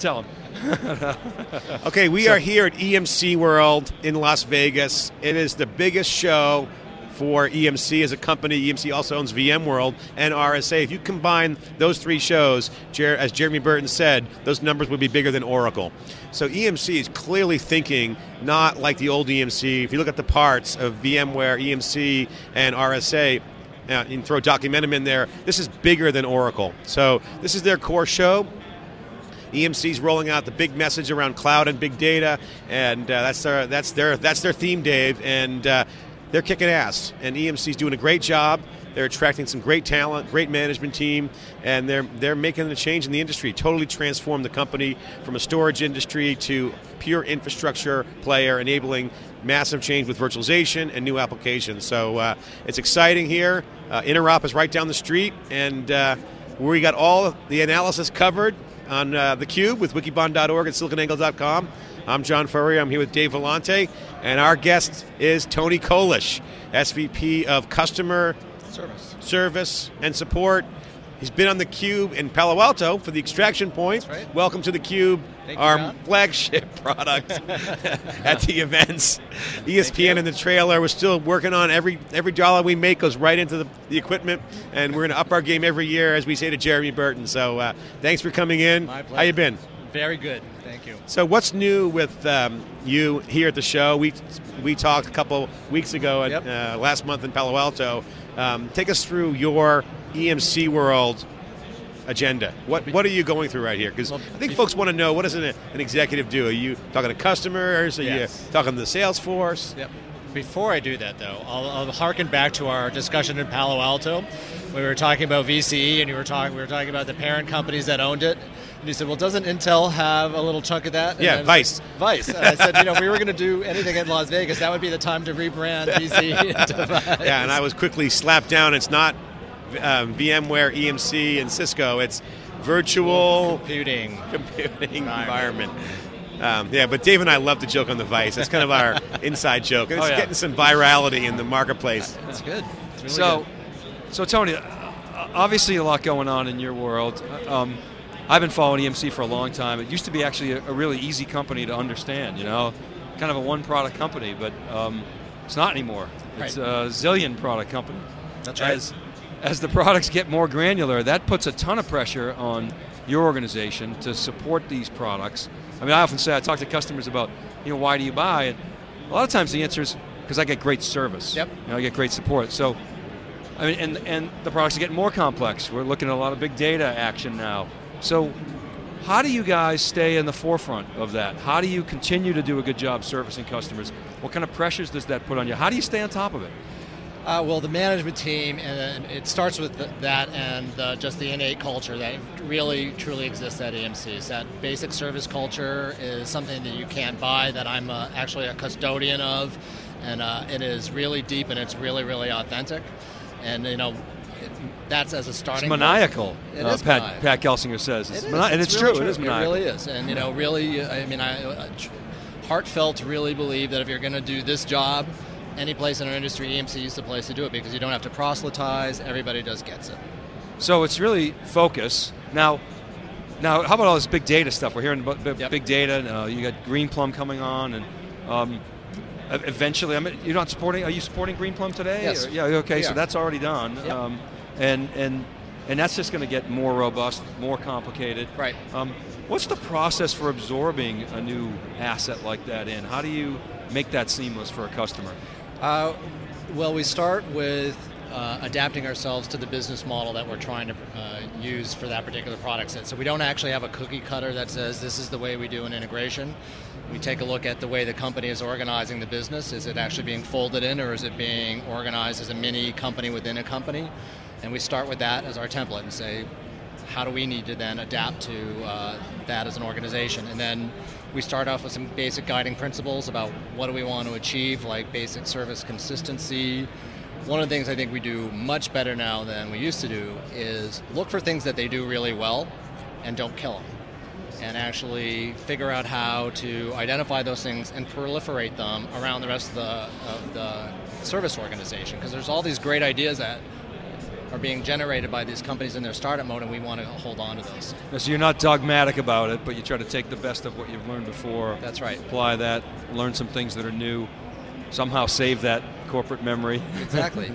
Tell them. Okay, we are here at EMC World in Las Vegas. It is the biggest show for EMC as a company. EMC also owns VMworld and RSA. If you combine those three shows, as Jeremy Burton said, those numbers would be bigger than Oracle. So EMC is clearly thinking not like the old EMC. If you look at the parts of VMware, EMC, and RSA, and throw Documentum in there, this is bigger than Oracle. So this is their core show. EMC's rolling out the big message around cloud and big data, and that's their theme, Dave, and they're kicking ass. And EMC's doing a great job. They're attracting some great talent, great management team, and they're making a change in the industry. Totally transformed the company from a storage industry to pure infrastructure player, enabling massive change with virtualization and new applications. So it's exciting here. Interop is right down the street, and we got all the analysis covered on theCUBE with wikibon.org and siliconangle.com. I'm John Furrier, I'm here with Dave Vellante, and our guest is Tony Kolish, SVP of Customer Service and Support. He's been on theCUBE in Palo Alto for the Extraction Point. That's right. Welcome to theCUBE, our flagship product at the events. ESPN in the trailer, we're still working on every dollar we make goes right into the equipment, and we're going to up our game every year, as we say to Jeremy Burton. So thanks for coming in. My pleasure. How you been? Very good, thank you. So what's new with you here at the show? We talked a couple weeks ago, last month in Palo Alto. Take us through your EMC World agenda. What are you going through right here? Because I think folks want to know, what does an executive do? Are you talking to customers? Are you talking to the sales force? Yep. Before I do that, though, I'll harken back to our discussion in Palo Alto. We were talking about VCE, and we were talking about the parent companies that owned it. And you said, well, doesn't Intel have a little chunk of that? And yeah, Vice. Like, Vice. And I said, if we were going to do anything in Las Vegas, that would be the time to rebrand VCE into Vice. Yeah, and I was quickly slapped down. It's not VMware, EMC, and Cisco. It's virtual computing environment. But Dave and I love to joke on the Vice. That's kind of our inside joke. It's getting some virality in the marketplace. That's good. It's really good. So Tony, obviously a lot going on in your world. I've been following EMC for a long time. It used to be actually a really easy company to understand, kind of a one-product company, but it's not anymore. It's a zillion product company. That's right. As the products get more granular, that puts a ton of pressure on your organization to support these products. I mean, I often say, I talk to customers about, why do you buy? And a lot of times the answer is, because I get great service. Yep. I get great support. So, I mean, and the products are getting more complex. We're looking at a lot of big data action now. So, how do you guys stay in the forefront of that? How do you continue to do a good job servicing customers? What kind of pressures does that put on you? How do you stay on top of it? Well, the management team, and it starts with that and just the innate culture that really, truly exists at EMC. It's that basic service culture is something that you can't buy, that I'm actually a custodian of, and it is really deep and it's really, really authentic. And, that's as a starting point. It's maniacal, Pat Gelsinger says. It is. And it's really true. It is maniacal. It really is. And, really, I heartfelt really believe that if you're going to do this job, any place in our industry, EMC is the place to do it because you don't have to proselytize. Everybody just gets it. So it's really focus. Now, how about all this big data stuff? We're hearing about big data. And, you got Green Plum coming on, and eventually, you're not supporting. Are you supporting Green Plum today? Yes. So that's already done. Yep. And that's just going to get more robust, more complicated. Right. What's the process for absorbing a new asset like that in? How do you make that seamless for a customer? Well, we start with adapting ourselves to the business model that we're trying to use for that particular product set. So we don't actually have a cookie cutter that says this is the way we do an integration. We take a look at the way the company is organizing the business. Is it actually being folded in, or is it being organized as a mini company within a company? And we start with that as our template and say, how do we need to then adapt to that as an organization? And then we start off with some basic guiding principles about what do we want to achieve, like basic service consistency. One of the things I think we do much better now than we used to do is look for things that they do really well and don't kill them. And actually figure out how to identify those things and proliferate them around the rest of the service organization. Because there's all these great ideas that are being generated by these companies in their startup mode, and we want to hold on to those. So you're not dogmatic about it, but you try to take the best of what you've learned before. That's right. Apply that, learn some things that are new, somehow save that corporate memory. Exactly.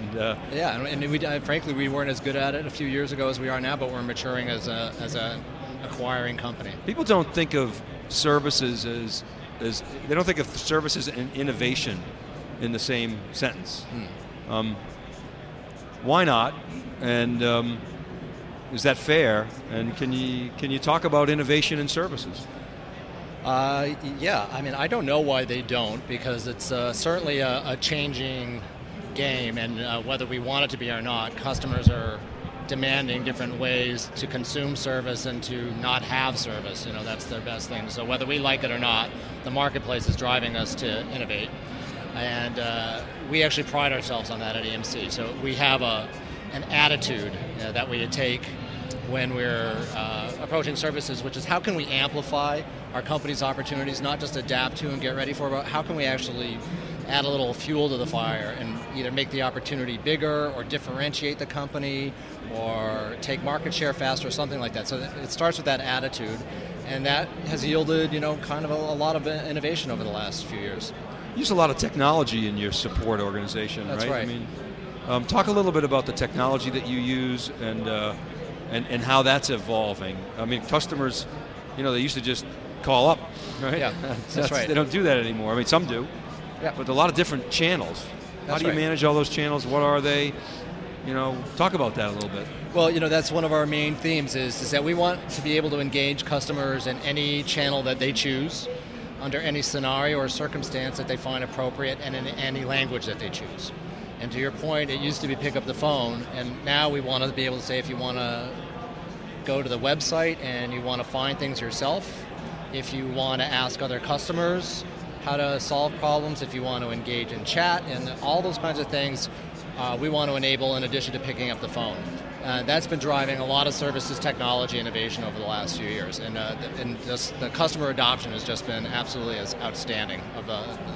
Frankly, we weren't as good at it a few years ago as we are now, but we're maturing as an acquiring company. People don't think of services as they don't think of services and innovation in the same sentence. Mm. Why not? And is that fair? And can you talk about innovation in services? Yeah, I mean, I don't know why they don't, because it's certainly a changing game, and whether we want it to be or not, customers are demanding different ways to consume service and to not have service. You know, that's their best thing. So whether we like it or not, the marketplace is driving us to innovate. And we actually pride ourselves on that at EMC. So we have an attitude that we take when we're approaching services, which is how can we amplify our company's opportunities, not just adapt to and get ready for, but how can we actually add a little fuel to the fire and either make the opportunity bigger or differentiate the company or take market share faster or something like that. So it starts with that attitude, and that has yielded, you know, kind of a lot of innovation over the last few years. You use a lot of technology in your support organization, right? That's right. I mean, talk a little bit about the technology that you use and how that's evolving. I mean, customers, you know, they used to just call up, right? Yeah, that's right. They don't do that anymore. I mean, some do, yeah, but a lot of different channels. How do you manage all those channels? What are they? You know, talk about that a little bit. Well, you know, that's one of our main themes is that we want to be able to engage customers in any channel that they choose, under any scenario or circumstance that they find appropriate, and in any language that they choose. And to your point, it used to be pick up the phone, and now we want to be able to say, if you want to go to the website and you want to find things yourself, if you want to ask other customers how to solve problems, if you want to engage in chat, and all those kinds of things we want to enable in addition to picking up the phone. That's been driving a lot of services technology innovation over the last few years, and just the customer adoption has just been absolutely as outstanding of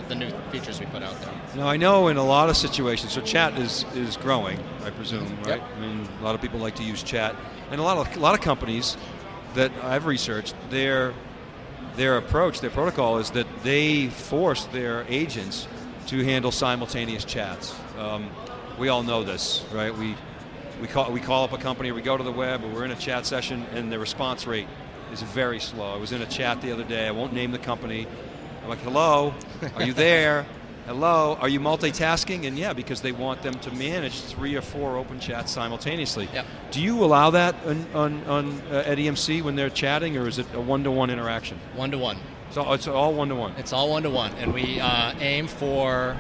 the new features we put out there. Now, I know in a lot of situations, so chat is growing, I presume, right? Yep. I mean, a lot of people like to use chat, and a lot of companies that I've researched, their approach, their protocol is that they force their agents to handle simultaneous chats. We all know this, right? We call up a company, or we go to the web, or we're in a chat session, and the response rate is very slow. I was in a chat the other day, I won't name the company. I'm like, hello, are you there? Hello, are you multitasking? And yeah, because they want them to manage 3 or 4 open chats simultaneously. Yep. Do you allow that at EMC when they're chatting, or is it a one-to-one interaction? One-to-one. So it's all one-to-one? It's all one-to-one, and we aim for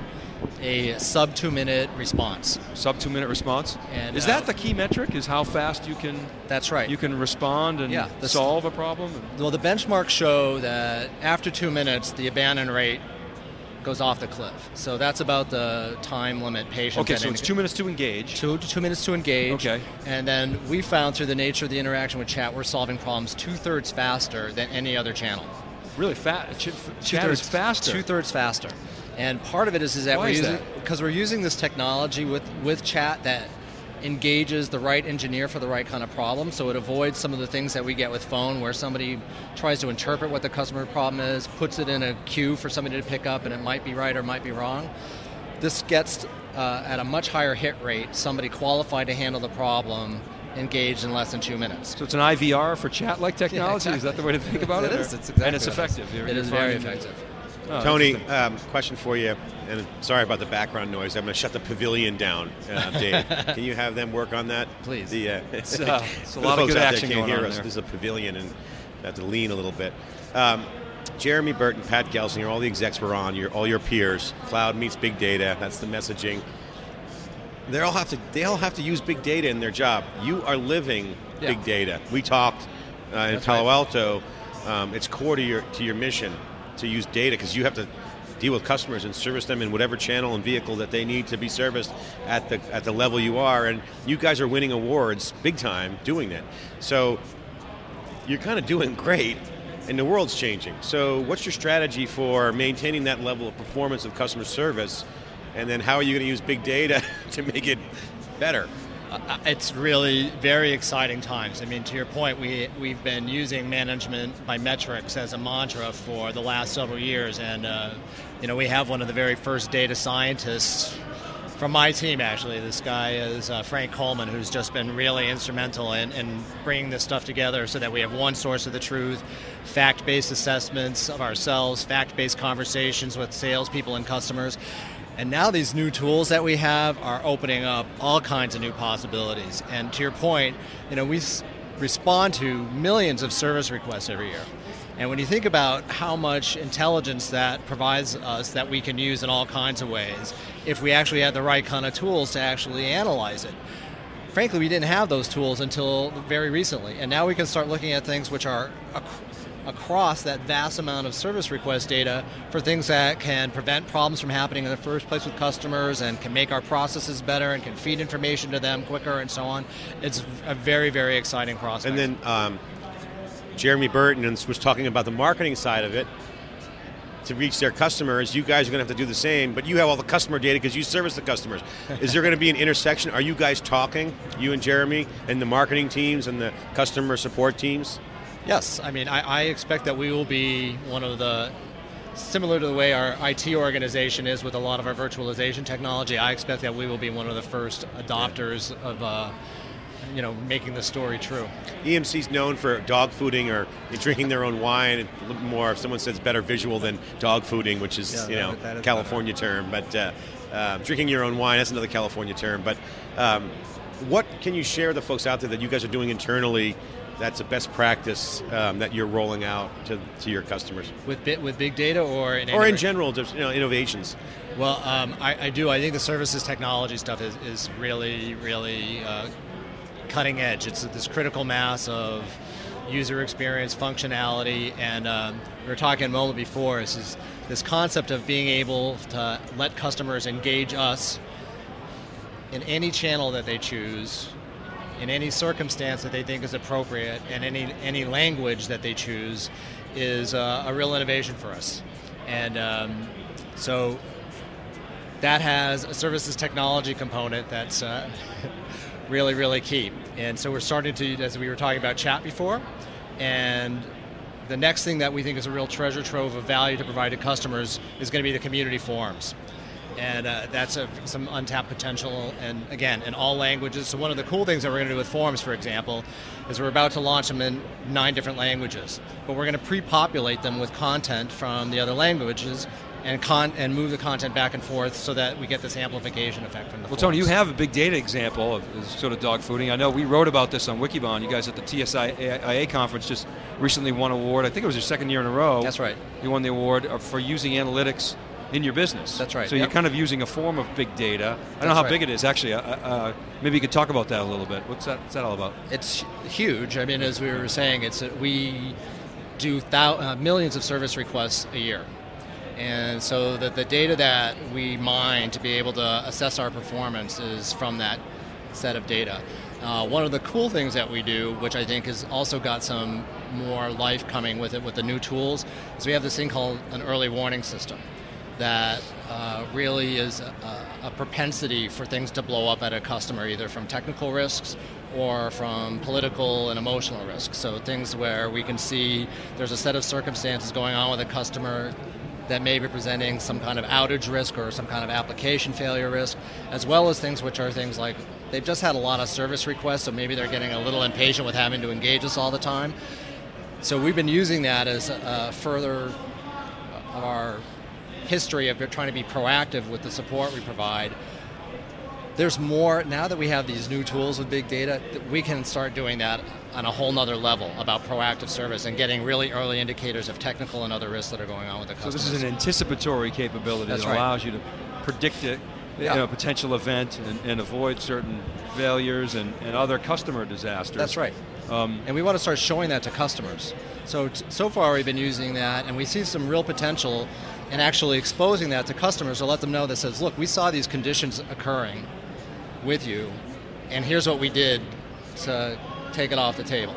a sub-2-minute response. Sub-2-minute response? And is that the key metric, is how fast you can... That's right. You can respond and solve a problem? Well, the benchmarks show that after 2 minutes, the abandon rate goes off the cliff. So that's about the time limit patients... Okay, so it's 2 minutes to engage. Two minutes to engage. Okay. And then we found through the nature of the interaction with chat, we're solving problems 2/3 faster than any other channel. Really? Chat is faster? 2/3 faster. And part of it is because we're using this technology with chat that engages the right engineer for the right kind of problem, so it avoids some of the things that we get with phone where somebody tries to interpret what the customer problem is, puts it in a queue for somebody to pick up, and it might be right or might be wrong. This gets at a much higher hit rate, somebody qualified to handle the problem, engaged in less than 2 minutes. So it's an IVR for chat-like technology? Yeah, exactly. Is that the way to think about it? It is. It's exactly. And it's effective. It is very effective. Oh, Tony, question for you, and sorry about the background noise. I'm going to shut the pavilion down, Dave. Can you have them work on that? Please. It's a lot of good action going on there. There's a pavilion, and I have to lean a little bit. Jeremy Burton, Pat Gelsinger, all the execs were on, all your peers. Cloud meets big data, that's the messaging. They all have to use big data in their job. You are living big data. We talked in Palo Alto. It's core to your mission to use data, because you have to deal with customers and service them in whatever channel and vehicle that they need to be serviced at the level you are, and you guys are winning awards big time doing that. So you're kind of doing great, and the world's changing. So what's your strategy for maintaining that level of performance of customer service, and then how are you going to use big data to make it better? It's really very exciting times. I mean, to your point, we've been using management by metrics as a mantra for the last several years, and you know, we have one of the very first data scientists from my team, actually. This guy is Frank Coleman, who's just been really instrumental in bringing this stuff together so that we have one source of the truth, fact-based assessments of ourselves, fact-based conversations with salespeople and customers. And now these new tools that we have are opening up all kinds of new possibilities. And to your point, you know, we respond to millions of service requests every year. And when you think about how much intelligence that provides us that we can use in all kinds of ways, if we actually had the right kind of tools to actually analyze it. Frankly, we didn't have those tools until very recently. And now we can start looking at things which are across that vast amount of service request data for things that can prevent problems from happening in the first place with customers and can make our processes better and can feed information to them quicker and so on. It's a very, very exciting prospect. And then, Jeremy Burton was talking about the marketing side of it to reach their customers. You guys are going to have to do the same, but you have all the customer data because you service the customers. Is there going to be an intersection? Are you guys talking, you and Jeremy, and the marketing teams and the customer support teams? Yes, I mean, I expect that we will be one of the, similar to the way our IT organization is with a lot of our virtualization technology, I expect that we will be one of the first adopters of you know, making the story true. EMC's known for dog fooding or drinking their own wine, more, if someone says better visual than dog fooding, which is, that is California term, but drinking your own wine, that's another California term, but what can you share with the folks out there that you guys are doing internally that's a best practice that you're rolling out to your customers? With big data or in general, just, you know, innovations? Well, I think the services technology stuff is really, really cutting edge. It's this critical mass of user experience, functionality, and we were talking a moment before, is this concept of being able to let customers engage us in any channel that they choose, in any circumstance that they think is appropriate, and any language that they choose is a real innovation for us. And so that has a services technology component that's really, really key. And so we're starting to, as we were talking about chat before, and the next thing that we think is a real treasure trove of value to provide to customers is going to be the community forums. And that's some untapped potential, and again, in all languages. So one of the cool things that we're going to do with forums, for example, is we're about to launch them in 9 different languages. But we're going to pre-populate them with content from the other languages and move the content back and forth so that we get this amplification effect from the forums. Tony, you have a big data example of sort of dog fooding. I know we wrote about this on Wikibon. You guys at the TSIA conference just recently won an award. I think it was your second year in a row. That's right. You won the award for using analytics in your business. That's right. So yep. You're kind of using a form of big data. I don't know how big it is, actually. Maybe you could talk about that a little bit. What's that all about? It's huge. I mean, as we were saying, we do millions of service requests a year. And so the data that we mine to be able to assess our performance is from that set of data. One of the cool things that we do, which I think has also got some more life coming with it with the new tools, is we have this thing called an early warning system that really is a propensity for things to blow up at a customer, either from technical risks or from political and emotional risks. So things where we can see there's a set of circumstances going on with a customer that may be presenting some kind of outage risk or some kind of application failure risk, as well as things like they've just had a lot of service requests, so maybe they're getting a little impatient with having to engage us all the time. So we've been using that as further of our history of trying to be proactive with the support we provide. There's more, now that we have these new tools with big data, we can start doing that on a whole nother level about proactive service and getting really early indicators of technical and other risks that are going on with the customers. So this is an anticipatory capability that allows you to predict it, you know, potential event and avoid certain failures and other customer disasters. That's right. And we want to start showing that to customers. So far we've been using that, and we see some real potential in actually exposing that to customers to let them know that says, look, we saw these conditions occurring with you, and here's what we did to take it off the table.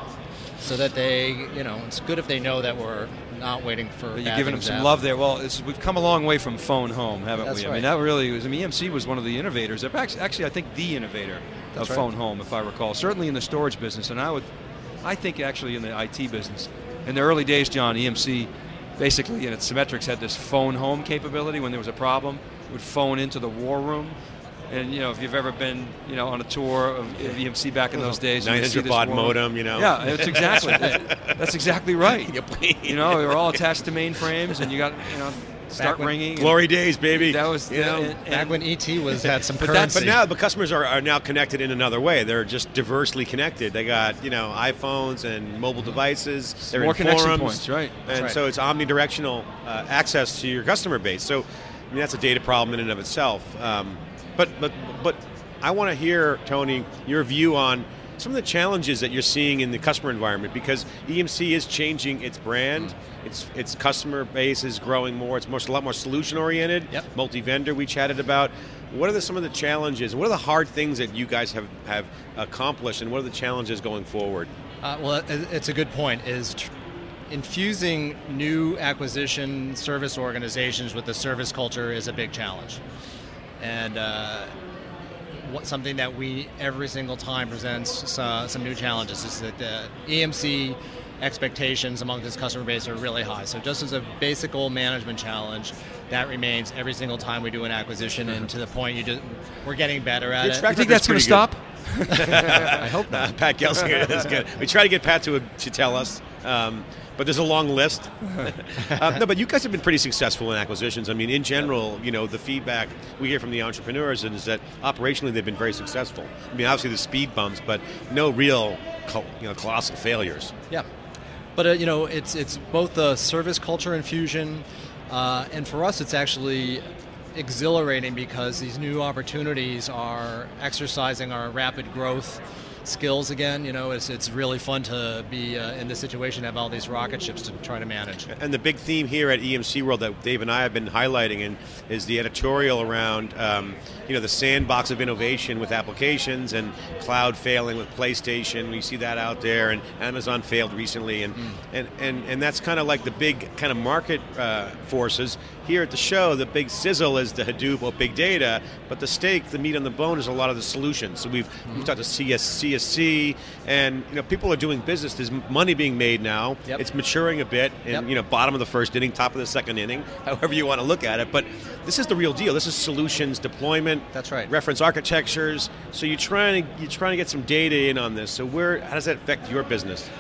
So that they, you know, it's good if they know that we're not waiting for bad things. You're giving them some love there. Well, we've come a long way from phone home, haven't we? That's right. I mean, EMC was one of the innovators. Actually, I think the innovator That's a phone home, if I recall. Certainly in the storage business, and I think actually in the IT business. In the early days, John, EMC basically, and Symmetrics had this phone home capability. When there was a problem, would phone into the war room. And you know, if you've ever been, you know, on a tour of EMC back in those days, 900-baud modem, you know. Yeah, that's exactly. That's exactly right. You know, they were all attached to mainframes, and you got, you know, start ringing. Glory days, baby. That was, you know, back when ET was had some currency. But now the customers are now connected in another way. They're just diversely connected. They got, you know, iPhones and mobile devices. They're more in connection forums, points, right? And so it's omnidirectional access to your customer base. So, I mean, that's a data problem in and of itself. But I want to hear, Tony, your view on some of the challenges that you're seeing in the customer environment, because EMC is changing its brand, its customer base is growing more, it's a lot more solution oriented, multi-vendor we chatted about. What are some of the challenges? What are the hard things that you guys have accomplished, and what are the challenges going forward? Well, it's a good point, is infusing new acquisition service organizations with the service culture is a big challenge. And something that we every single time presents some new challenges is that the EMC expectations among this customer base are really high. So just as a basic old management challenge, that remains every single time we do an acquisition, and to the point we're getting better at it. You think that's going to stop? I hope not. Pat Gelsinger is good. We try to get Pat to tell us. But there's a long list. No, but you guys have been pretty successful in acquisitions. I mean, in general, you know, the feedback we hear from the entrepreneurs is that operationally they've been very successful. I mean, obviously the speed bumps, but no real, you know, colossal failures. Yeah, but you know, it's both the service culture infusion, and for us, it's actually exhilarating because these new opportunities are exercising our rapid growth skills again. You know, it's really fun to be in this situation, have all these rocket ships to try to manage. And the big theme here at EMC World that Dave and I have been highlighting is the editorial around you know, the sandbox of innovation with applications, and cloud failing with PlayStation. We see that out there, and Amazon failed recently, and that's kind of like the big kind of market forces. Here at the show, the big sizzle is the Hadoop or big data, but the steak, the meat on the bone, is a lot of the solutions. So we've talked to CSC, and you know, people are doing business. There's money being made now. Yep. It's maturing a bit, and you know, bottom of the first inning, top of the second inning, however you want to look at it. But this is the real deal. This is solutions deployment. That's right. Reference architectures. So you're trying to get some data in on this. So how does that affect your business?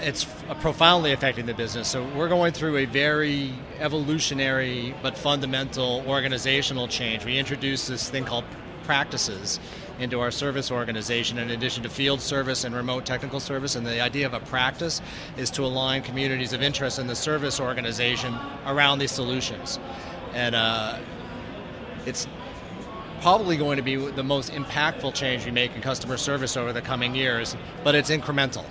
It's profoundly affecting the business. So we're going through a very evolutionary but fundamental organizational change. We introduced this thing called practices into our service organization, in addition to field service and remote technical service. And the idea of a practice is to align communities of interest in the service organization around these solutions. And it's probably going to be the most impactful change we make in customer service over the coming years, but it's incremental.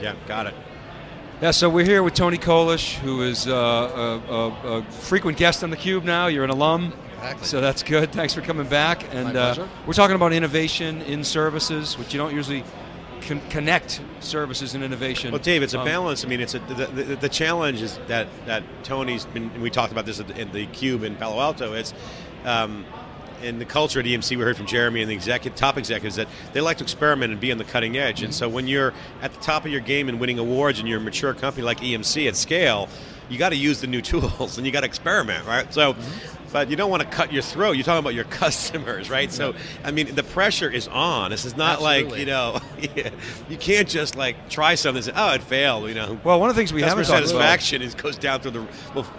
Yeah, got it. Yeah, so we're here with Tony Kolish, who is a frequent guest on theCUBE now. You're an alum, exactly. So that's good. Thanks for coming back. And my pleasure. We're talking about innovation in services, which you don't usually connect services and innovation. Well, Dave, it's a balance. I mean, it's the challenge is that Tony's been, and we talked about this in theCUBE in Palo Alto, it's, in the culture at EMC, we heard from Jeremy and the top executives that they like to experiment and be on the cutting edge. And so when you're at the top of your game and winning awards and you're a mature company like EMC at scale, you got to use the new tools and you got to experiment, right? So, but you don't want to cut your throat. You're talking about your customers, right? So, I mean, the pressure is on. This is not like, you know, you can't just like try something and say, oh, it failed, you know. Well, one of the things we haven't talked about. Customer satisfaction goes down through the,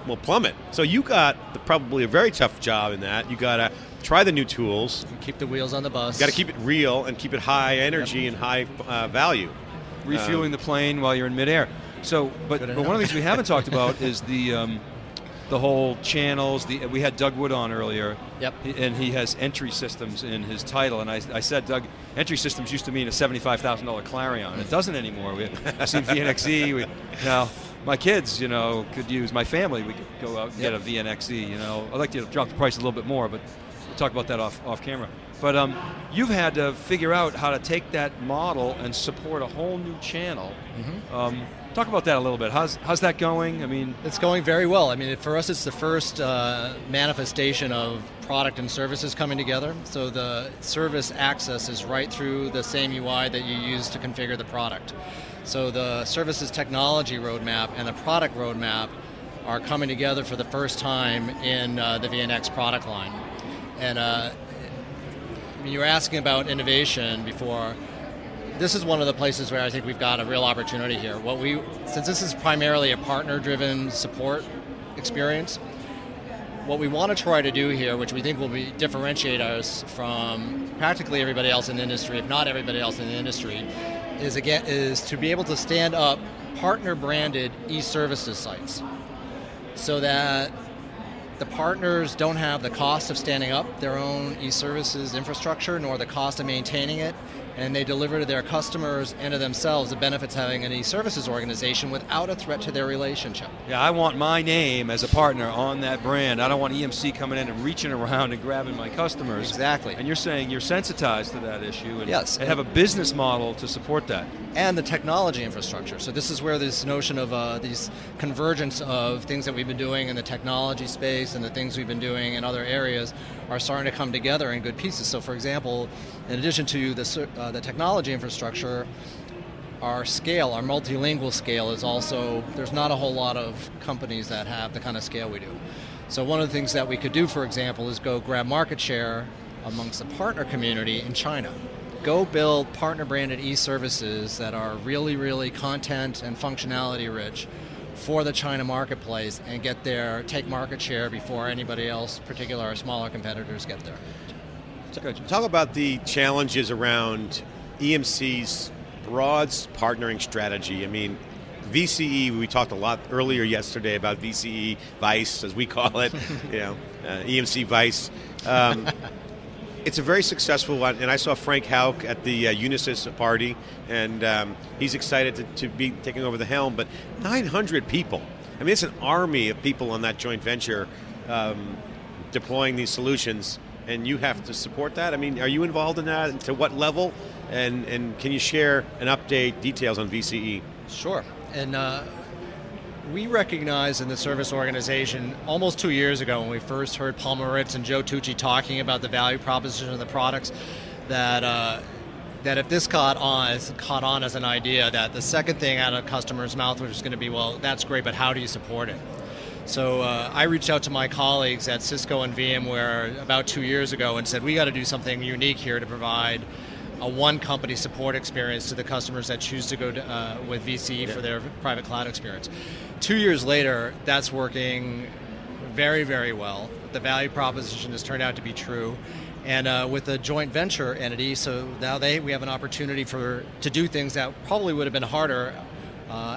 will plummet. So you got probably a very tough job in that. You got to try the new tools. Keep the wheels on the bus. Got to keep it real and keep it high energy and high value. Refueling the plane while you're in midair. So, but one of the things we haven't talked about is the whole channels. We had Doug Wood on earlier, and he has entry systems in his title. And I said, Doug, entry systems used to mean a $75,000 Clarion. It doesn't anymore. I've seen VNXE. Now, my kids, you know, my family, we could go out and get a VNXE. You know, I'd like to drop the price a little bit more, but talk about that off camera. But you've had to figure out how to take that model and support a whole new channel Talk about that a little bit. How's that going? I mean, it's going very well. I mean, for us, it's the first manifestation of product and services coming together. So the service access is right through the same UI that you use to configure the product. So the services technology roadmap and the product roadmap are coming together for the first time in the VNX product line. And you were asking about innovation before. This is one of the places where I think we've got a real opportunity here. Since this is primarily a partner-driven support experience, what we want to try to do here, which we think will differentiate us from practically everybody else in the industry, if not everybody else in the industry, is to be able to stand up partner-branded e-services sites so that the partners don't have the cost of standing up their own e-services infrastructure, nor the cost of maintaining it, and they deliver to their customers and to themselves the benefits of having an e-services organization without a threat to their relationship. Yeah, I want my name as a partner on that brand. I don't want EMC coming in and reaching around and grabbing my customers. Exactly. And you're saying you're sensitized to that issue and, yes, and have a business model to support that. And the technology infrastructure. So this is where this notion of these convergence of things that we've been doing in the technology space and the things we've been doing in other areas are starting to come together in good pieces. So for example, in addition to the technology infrastructure, our scale, our multilingual scale is also, there's not a whole lot of companies that have the kind of scale we do. So one of the things that we could do, for example, is go grab market share amongst the partner community in China. Go build partner-branded e-services that are really, really content and functionality rich for the China marketplace and take market share before anybody else, particularly our smaller competitors, get there. Talk about the challenges around EMC's broad partnering strategy. I mean, VCE, we talked a lot earlier yesterday about VCE, Vice, as we call it, you know, EMC Vice. It's a very successful one, and I saw Frank Houck at the Unisys party, and he's excited to be taking over the helm, but 900 people. I mean, it's an army of people on that joint venture deploying these solutions. And you have to support that? I mean, are you involved in that? And to what level? And can you share an update, details on VCE? Sure. And we recognized in the service organization almost 2 years ago when we first heard Paul Maritz and Joe Tucci talking about the value proposition of the products, that that if this caught on as an idea, that the second thing out of a customer's mouth was going to be, well, that's great, but how do you support it? So I reached out to my colleagues at Cisco and VMware about 2 years ago and said, we got to do something unique here to provide a one-company support experience to the customers that choose to go to, with VCE for their private cloud experience. 2 years later, that's working very, very well. The value proposition has turned out to be true. And with a joint venture entity, so now we have an opportunity to do things that probably would have been harder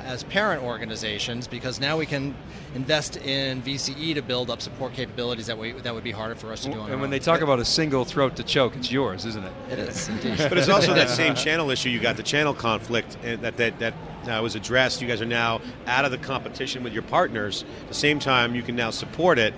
as parent organizations, because now we can invest in VCE to build up support capabilities that would be harder for us to do on our own. And when they talk about a single throat to choke, it's yours, isn't it? It is, indeed. But it's also that same channel issue. You got the channel conflict that was addressed. You guys are now out of the competition with your partners. At the same time, you can now support it.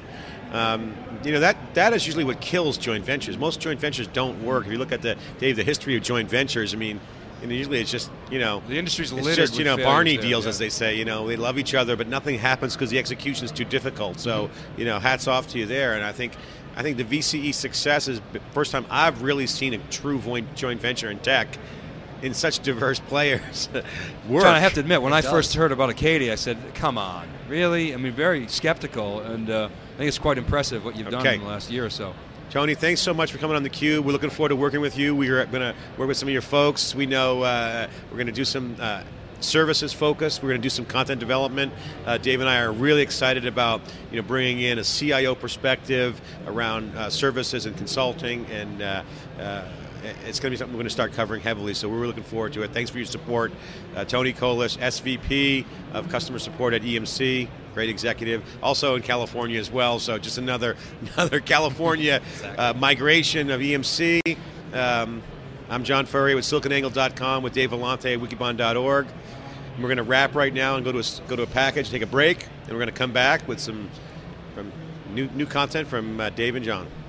You know, that is usually what kills joint ventures. Most joint ventures don't work. If you look at the history of joint ventures, I mean, and usually it's just, you know, the industry's littered. It's just, you know, Barney deals, as they say. You know, they love each other, but nothing happens because the execution is too difficult. So, you know, hats off to you there. And I think the VCE success is the first time I've really seen a true joint venture in tech, in such diverse players. Work. John, I have to admit, when I first heard about Acadia, I said, "Come on, really?" I mean, very skeptical, and I think it's quite impressive what you've done in the last year or so. Tony, thanks so much for coming on theCUBE. We're looking forward to working with you. We are going to work with some of your folks. We know we're going to do some services focus. We're going to do some content development. Dave and I are really excited about bringing in a CIO perspective around services and consulting, and it's going to be something we're going to start covering heavily. So we're looking forward to it. Thanks for your support. Tony Kolish, SVP of Customer Support at EMC. Great executive, also in California as well. So just another California migration of EMC. I'm John Furrier with siliconangle.com, with Dave Vellante at wikibon.org. We're going to wrap right now and go to a package, take a break, and we're going to come back with some new content from Dave and John.